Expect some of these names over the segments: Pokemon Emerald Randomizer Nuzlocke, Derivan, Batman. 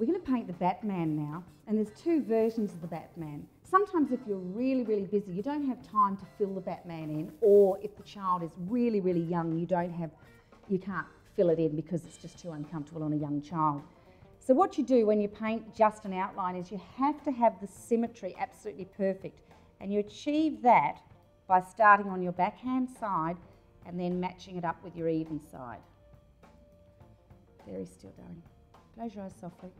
We're going to paint the Batman now, and there's two versions of the Batman. Sometimes if you're really, really busy, you don't have time to fill the Batman in, or if the child is really, really young, you can't fill it in because it's just too uncomfortable on a young child. So what you do when you paint just an outline is you have to have the symmetry absolutely perfect, and you achieve that by starting on your backhand side and then matching it up with your even side. Very still, darling. Close your eyes softly.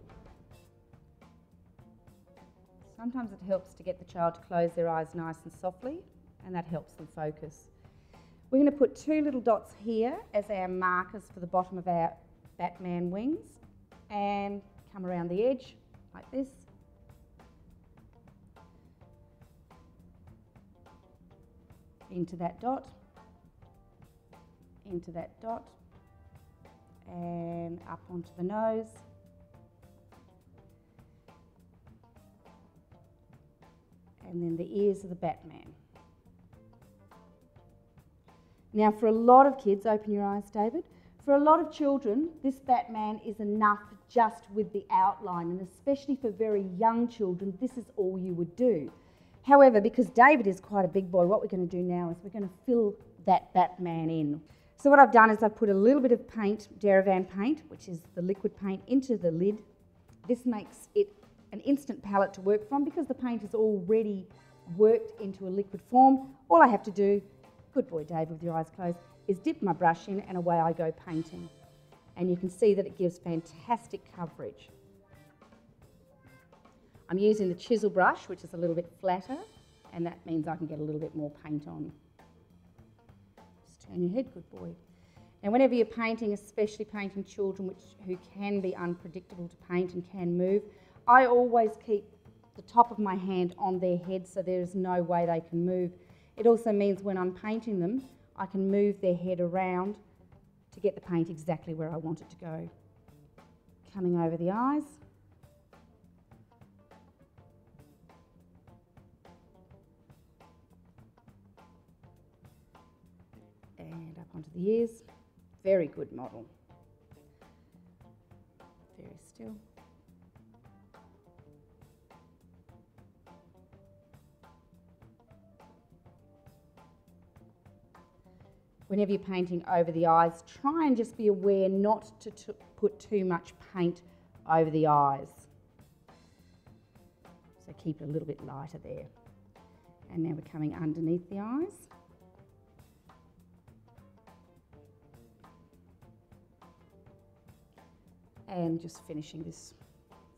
Sometimes it helps to get the child to close their eyes nice and softly, and that helps them focus. We're going to put two little dots here as our markers for the bottom of our Batman wings, and come around the edge like this. Into that dot, into that dot, and up onto the nose. And then the ears of the Batman. Now for a lot of kids, open your eyes, David. For a lot of children, this Batman is enough just with the outline, and especially for very young children, this is all you would do. However, because David is quite a big boy, what we're going to do now is we're going to fill that Batman in. So what I've done is I've put a little bit of paint, Derivan paint, which is the liquid paint, into the lid. This makes it an instant palette to work from because the paint is already worked into a liquid form. All I have to do, good boy Dave with your eyes closed, is dip my brush in and away I go painting. And you can see that it gives fantastic coverage. I'm using the chisel brush, which is a little bit flatter, and that means I can get a little bit more paint on. Just turn your head, good boy. Now whenever you're painting, especially painting children who can be unpredictable to paint and can move, I always keep the top of my hand on their head so there is no way they can move. It also means when I'm painting them, I can move their head around to get the paint exactly where I want it to go. Coming over the eyes. And up onto the ears. Very good model. Very still. Whenever you're painting over the eyes, try and just be aware not to put too much paint over the eyes. So keep it a little bit lighter there. And now we're coming underneath the eyes. And just finishing this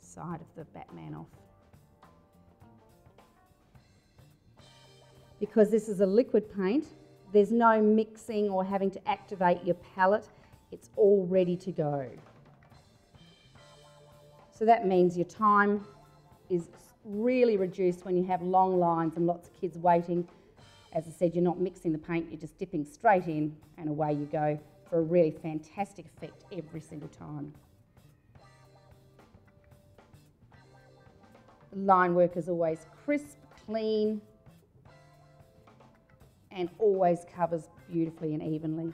side of the Batman off. Because this is a liquid paint, there's no mixing or having to activate your palette. It's all ready to go. So that means your time is really reduced when you have long lines and lots of kids waiting. As I said, you're not mixing the paint, you're just dipping straight in and away you go for a really fantastic effect every single time. The line work is always crisp, clean, and always covers beautifully and evenly.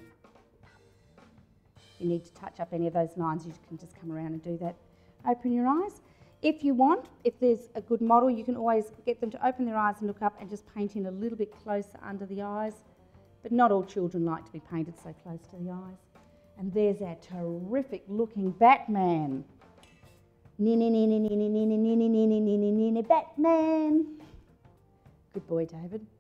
If you need to touch up any of those lines, you can just come around and do that. Open your eyes. If you want, if there's a good model, you can always get them to open their eyes and look up and just paint in a little bit closer under the eyes. But not all children like to be painted so close to the eyes. And there's our terrific looking Batman. Batman. Good boy, David.